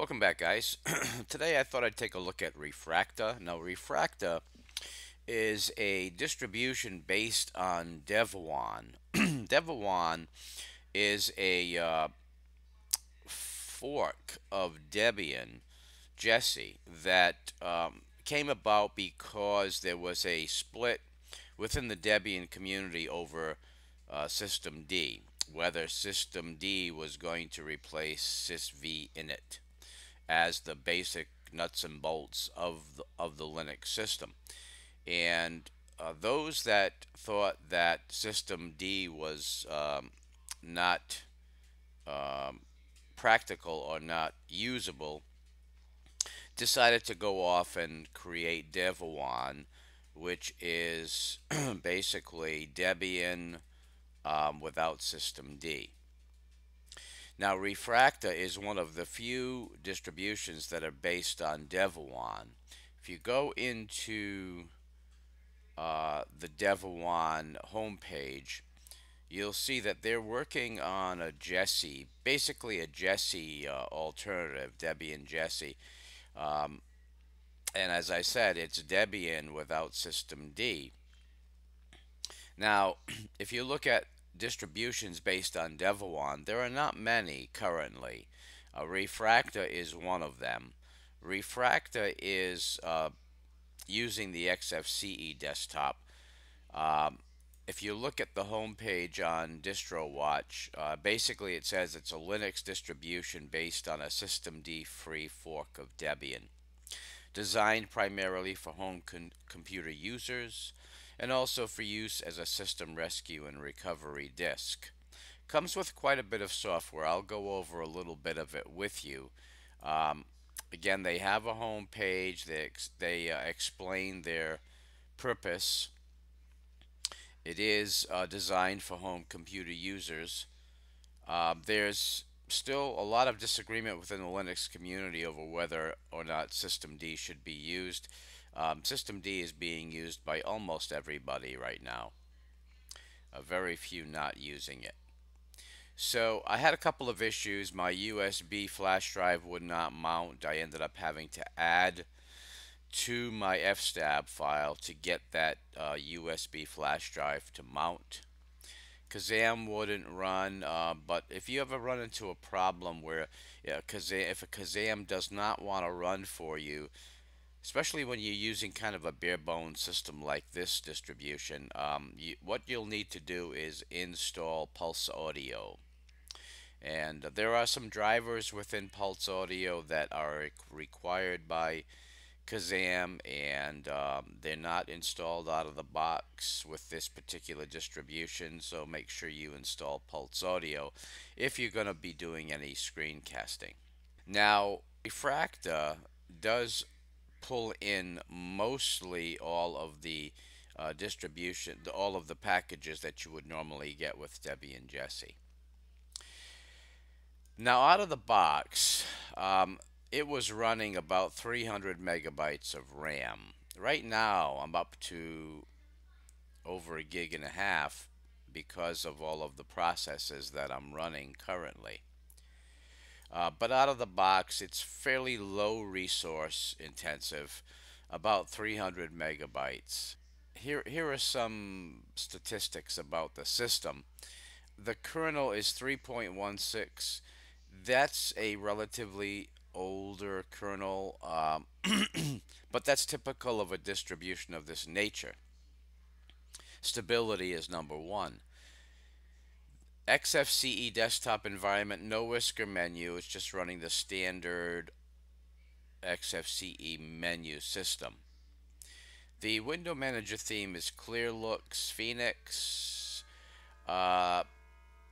Welcome back, guys. Today I thought I'd take a look at Refracta. Now, Refracta is a distribution based on Devuan. Devuan is a fork of Debian, Jessie, that came about because there was a split within the Debian community over systemd, whether systemd was going to replace SysV init as the basic nuts and bolts of the Linux system. And those that thought that systemd was not practical or not usable decided to go off and create Devuan, which is basically Debian without systemd. Now, Refracta is one of the few distributions that are based on Devuan. If you go into the Devuan homepage, you'll see that they're working on a Jessie, basically a Jessie alternative, Debian Jessie. And as I said, it's Debian without systemd. Now, if you look at distributions based on Devuan, there are not many currently. Refracta is one of them. Refracta is using the XFCE desktop. If you look at the homepage on DistroWatch, basically it says it's a Linux distribution based on a systemd free fork of Debian, designed primarily for home computer users, and also for use as a system rescue and recovery disk. Comes with quite a bit of software. I'll go over a little bit of it with you. Again, they have a home page. They explain their purpose. It is designed for home computer users. There's still a lot of disagreement within the Linux community over whether or not systemd should be used. Systemd is being used by almost everybody right now. Very few not using it. So I had a couple of issues. My USB flash drive would not mount. I ended up having to add to my fstab file to get that USB flash drive to mount. Kazam wouldn't run, but if you ever run into a problem where if a Kazam does not want to run for you, especially when you're using kind of a bare-bones system like this distribution, what you'll need to do is install Pulse Audio. And there are some drivers within Pulse Audio that are required by Kazam, and they're not installed out of the box with this particular distribution, so make sure you install Pulse Audio if you're going to be doing any screencasting. Now, Refracta does pull in mostly all of the all of the packages that you would normally get with Debian Jessie. Now, out of the box, it was running about 300 megabytes of RAM. Right now, I'm up to over 1.5 gigs because of all of the processes that I'm running currently. But out of the box, it's fairly low resource intensive, about 300 megabytes. Here are some statistics about the system. The kernel is 3.16. That's a relatively older kernel, but that's typical of a distribution of this nature. Stability is number one. XFCE desktop environment, no whisker menu, it's just running the standard XFCE menu system. The window manager theme is Clearlooks Phoenix.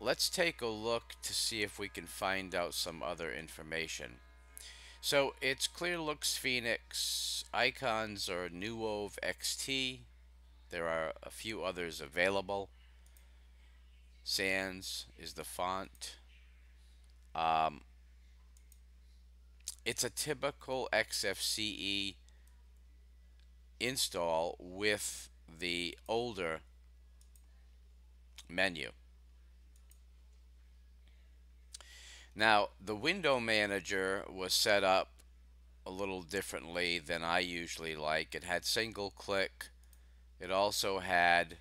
Let's take a look to see if we can find out some other information. So it's Clearlooks Phoenix. Icons are Nuoveo XT. There are a few others available. Sans is the font. It's a typical XFCE install with the older menu. Now, the window manager was set up a little differently than I usually like. It had single click. It also had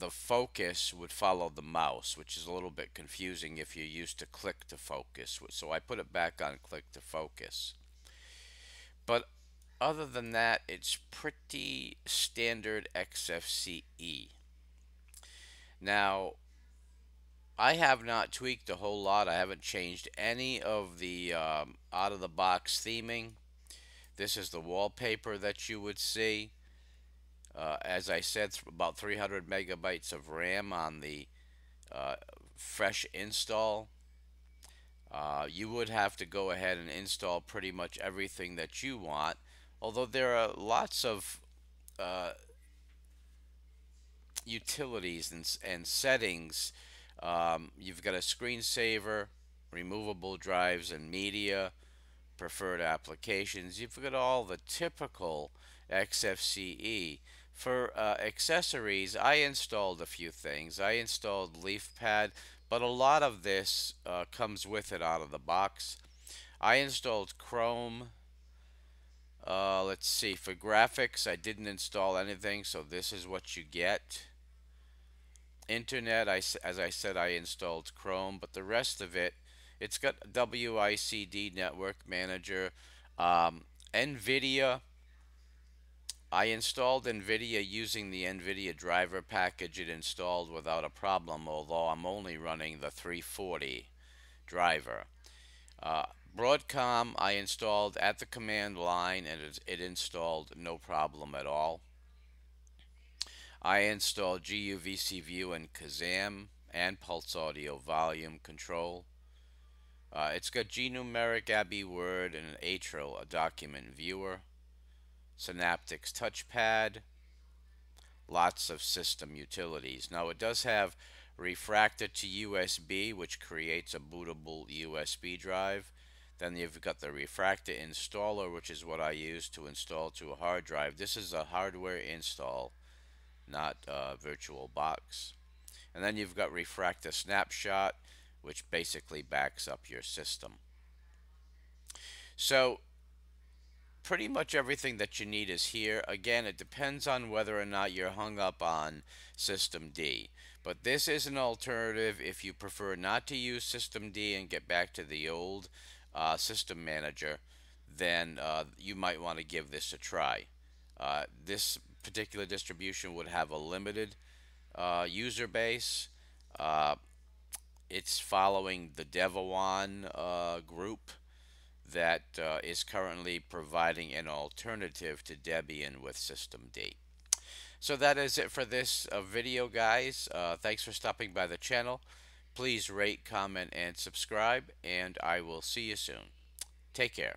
the focus would follow the mouse, which is a little bit confusing if you're used to click to focus. So I put it back on click to focus. But other than that, it's pretty standard XFCE. Now, I have not tweaked a whole lot. I haven't changed any of the out-of-the-box theming. This is the wallpaper that you would see. As I said, about 300 megabytes of RAM on the fresh install. You would have to go ahead and install pretty much everything that you want, although there are lots of utilities and settings. You've got a screensaver, removable drives and media, preferred applications. You've got all the typical XFCE. For accessories, I installed a few things. I installed LeafPad, but a lot of this comes with it out of the box. I installed Chrome. Let's see, for graphics, I didn't install anything, so this is what you get. Internet, as I said, I installed Chrome, but the rest of it, it's got WICD Network Manager, NVIDIA. I installed NVIDIA using the NVIDIA driver package. It installed without a problem, although I'm only running the 340 driver. Broadcom, I installed at the command line, and it installed no problem at all. I installed GUVC View and Kazam and Pulse Audio Volume Control. It's got GNumeric, AbbeyWord, and an Atril, a document viewer. Synaptics touchpad, lots of system utilities. Now it does have Refracta to USB, which creates a bootable USB drive. Then you've got the Refracta installer, which is what I use to install to a hard drive. This is a hardware install, not VirtualBox. And then you've got Refracta snapshot, which basically backs up your system. So pretty much everything that you need is here. Again, it depends on whether or not you're hung up on systemd. But this is an alternative if you prefer not to use systemd and get back to the old system manager, then you might want to give this a try. This particular distribution would have a limited user base. It's following the Devuan group that is currently providing an alternative to Debian with systemd. So that is it for this video, guys. Thanks for stopping by the channel. Please rate, comment, and subscribe, and I will see you soon. Take care.